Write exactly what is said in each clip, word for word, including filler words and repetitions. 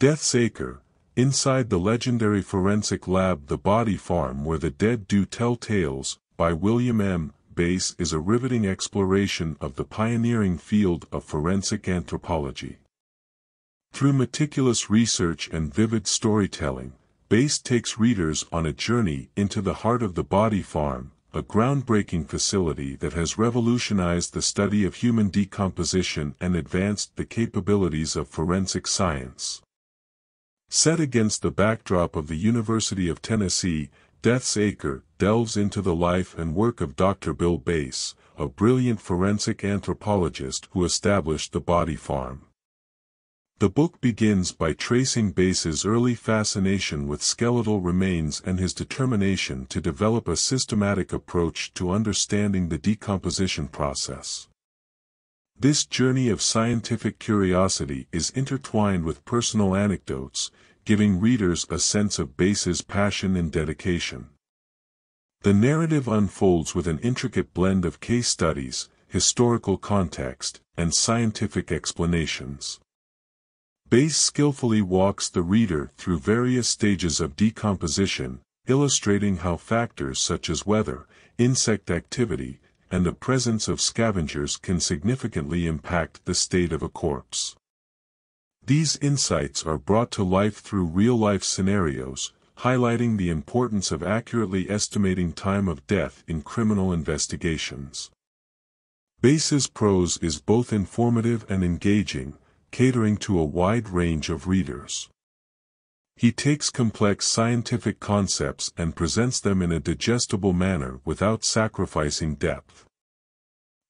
Death's Acre, inside the legendary forensic lab The Body Farm Where the Dead Do Tell Tales, by William M. Bass, is a riveting exploration of the pioneering field of forensic anthropology. Through meticulous research and vivid storytelling, Bass takes readers on a journey into the heart of The Body Farm, a groundbreaking facility that has revolutionized the study of human decomposition and advanced the capabilities of forensic science. Set against the backdrop of the University of Tennessee, Death's Acre delves into the life and work of Doctor Bill Bass, a brilliant forensic anthropologist who established the Body Farm. The book begins by tracing Bass's early fascination with skeletal remains and his determination to develop a systematic approach to understanding the decomposition process. This journey of scientific curiosity is intertwined with personal anecdotes, giving readers a sense of Bass's passion and dedication. The narrative unfolds with an intricate blend of case studies, historical context, and scientific explanations. Bass skillfully walks the reader through various stages of decomposition, illustrating how factors such as weather, insect activity, and the presence of scavengers can significantly impact the state of a corpse. These insights are brought to life through real-life scenarios, highlighting the importance of accurately estimating time of death in criminal investigations. Bass's prose is both informative and engaging, catering to a wide range of readers. He takes complex scientific concepts and presents them in a digestible manner without sacrificing depth.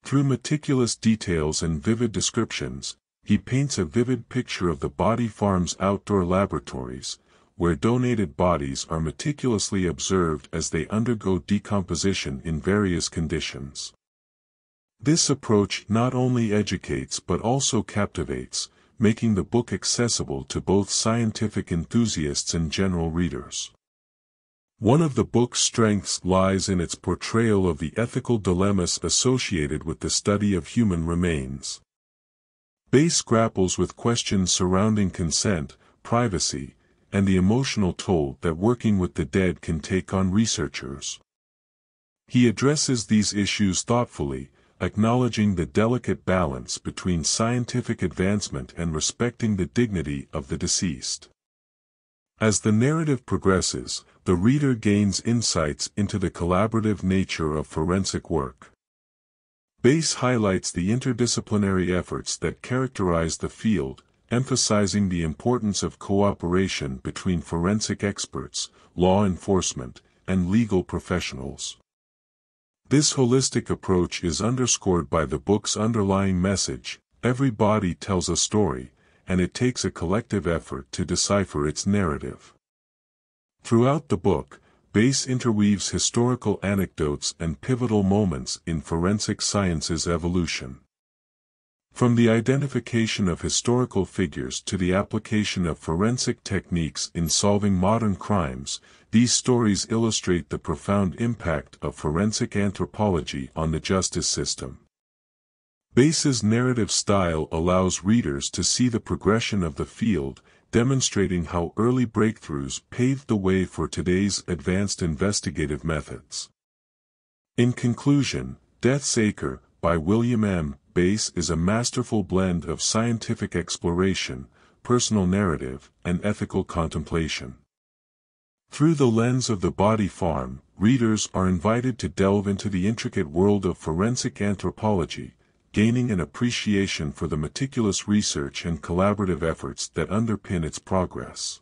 Through meticulous details and vivid descriptions, he paints a vivid picture of the Body Farm's outdoor laboratories, where donated bodies are meticulously observed as they undergo decomposition in various conditions. This approach not only educates but also captivates, making the book accessible to both scientific enthusiasts and general readers. One of the book's strengths lies in its portrayal of the ethical dilemmas associated with the study of human remains. Bass grapples with questions surrounding consent, privacy, and the emotional toll that working with the dead can take on researchers. He addresses these issues thoughtfully, acknowledging the delicate balance between scientific advancement and respecting the dignity of the deceased. As the narrative progresses, the reader gains insights into the collaborative nature of forensic work. Bass highlights the interdisciplinary efforts that characterize the field, emphasizing the importance of cooperation between forensic experts, law enforcement, and legal professionals. This holistic approach is underscored by the book's underlying message: every body tells a story, and it takes a collective effort to decipher its narrative. Throughout the book, Bass interweaves historical anecdotes and pivotal moments in forensic science's evolution. From the identification of historical figures to the application of forensic techniques in solving modern crimes, these stories illustrate the profound impact of forensic anthropology on the justice system. Bass's narrative style allows readers to see the progression of the field, demonstrating how early breakthroughs paved the way for today's advanced investigative methods. In conclusion, Death's Acre, by William M. Bass, is a masterful blend of scientific exploration, personal narrative, and ethical contemplation. Through the lens of The Body Farm, readers are invited to delve into the intricate world of forensic anthropology, gaining an appreciation for the meticulous research and collaborative efforts that underpin its progress.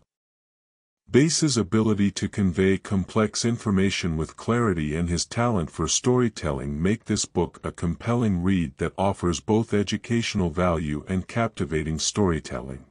Bass's ability to convey complex information with clarity and his talent for storytelling make this book a compelling read that offers both educational value and captivating storytelling.